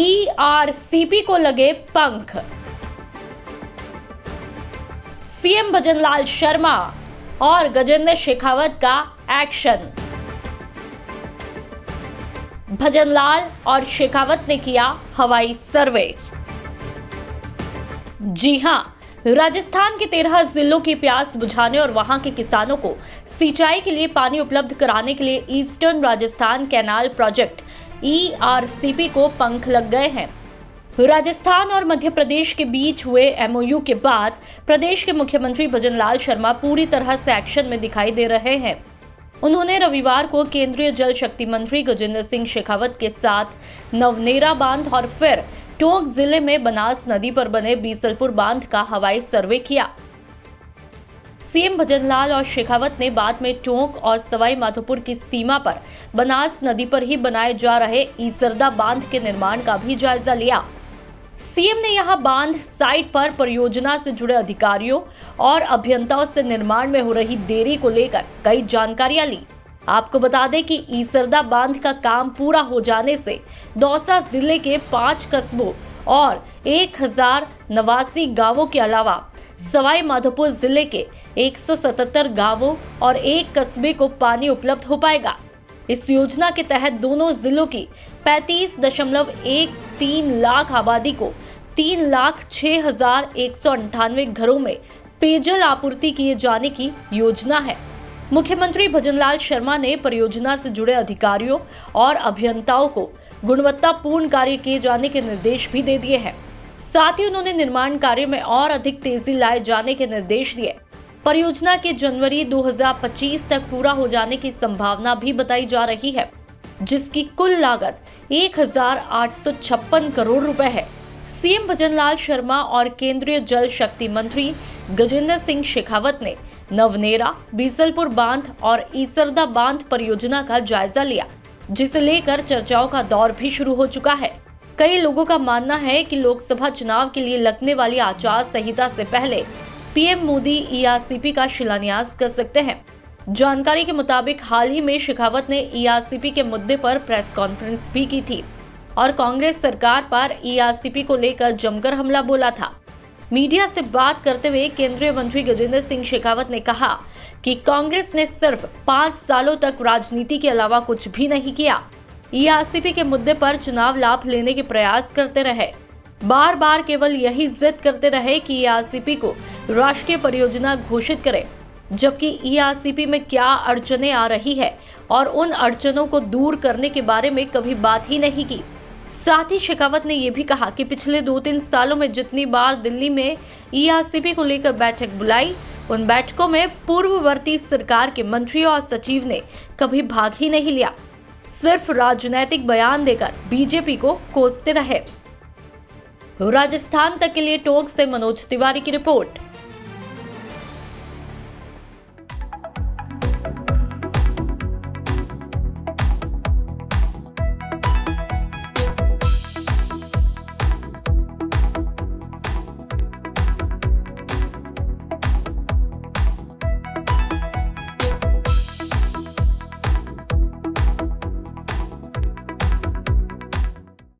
ERCP को लगे पंख। सीएम भजनलाल शर्मा और गजेंद्र शेखावत का एक्शन। भजनलाल और शेखावत ने किया हवाई सर्वे। जी हां, राजस्थान के 13 जिलों की प्यास बुझाने और वहां के किसानों को सिंचाई के लिए पानी उपलब्ध कराने के लिए eastern Rajasthan canal project ERCP को पंख लग गए हैं। राजस्थान और मध्य प्रदेश के बीच हुए MOU के बाद प्रदेश के मुख्यमंत्री भजनलाल शर्मा पूरी तरह से एक्शन में दिखाई दे रहे हैं। उन्होंने रविवार को केंद्रीय जल शक्ति मंत्री गजेंद्र सिंह शेखावत के साथ नवनेरा बांध और फिर टोंक जिले में बनास नदी पर बने बीसलपुर बांध का हवाई सर्वे किया। सीएम भजनलाल और शेखावत ने बाद में टोंक और सवाई माधोपुर की सीमा पर बनास नदी पर ही बनाए जा रहे ईसरदा बांध के निर्माण का भी जायजा लिया। सीएम ने यहां बांध साइट पर परियोजना से जुड़े अधिकारियों और अभियंताओं से निर्माण में हो रही देरी को लेकर कई जानकारियां ली। आपको बता दें कि ईसरदा बांध का काम पूरा हो जाने से दौसा जिले के 5 कस्बों और 1089 गाँवों के अलावा सवाई माधोपुर जिले के 177 गांवों और 1 कस्बे को पानी उपलब्ध हो पाएगा। इस योजना के तहत दोनों जिलों की 35.13 लाख आबादी को 3,06,198 घरों में पेयजल आपूर्ति किए जाने की योजना है। मुख्यमंत्री भजनलाल शर्मा ने परियोजना से जुड़े अधिकारियों और अभियंताओं को गुणवत्तापूर्ण कार्य किए जाने के निर्देश भी दे दिए हैं। साथ ही उन्होंने निर्माण कार्य में और अधिक तेजी लाए जाने के निर्देश दिए। परियोजना के जनवरी 2025 तक पूरा हो जाने की संभावना भी बताई जा रही है, जिसकी कुल लागत 1,856 करोड़ रुपए है। सीएम भजनलाल शर्मा और केंद्रीय जल शक्ति मंत्री गजेंद्र सिंह शेखावत ने नवनेरा, बीसलपुर बांध और ईसरदा बांध परियोजना का जायजा लिया, जिसे लेकर चर्चाओं का दौर भी शुरू हो चुका है। कई लोगों का मानना है कि लोकसभा चुनाव के लिए लगने वाली आचार संहिता से पहले पीएम मोदी ERCP का शिलान्यास कर सकते हैं। जानकारी के मुताबिक हाल ही में शेखावत ने ERCP के मुद्दे पर प्रेस कॉन्फ्रेंस भी की थी और कांग्रेस सरकार पर ERCP को लेकर जमकर हमला बोला था। मीडिया से बात करते हुए केंद्रीय मंत्री गजेंद्र सिंह शेखावत ने कहा कि कांग्रेस ने सिर्फ 5 सालों तक राजनीति के अलावा कुछ भी नहीं किया। ERCP के मुद्दे पर चुनाव लाभ लेने के प्रयास करते रहे, बार बार केवल यही जिद करते रहे कि ERCP को राष्ट्रीय परियोजना घोषित करें, जबकि ERCP में क्या अड़चने आ रही है और उन अड़चनों को दूर करने के बारे में कभी बात ही नहीं की। साथ ही शेखावत ने यह भी कहा कि पिछले 2-3 सालों में जितनी बार दिल्ली में ERCP को लेकर बैठक बुलाई, उन बैठकों में पूर्ववर्ती सरकार के मंत्री और सचिव ने कभी भाग ही नहीं लिया, सिर्फ राजनीतिक बयान देकर बीजेपी को कोसते रहे। राजस्थान तक के लिए टोंक से मनोज तिवारी की रिपोर्ट।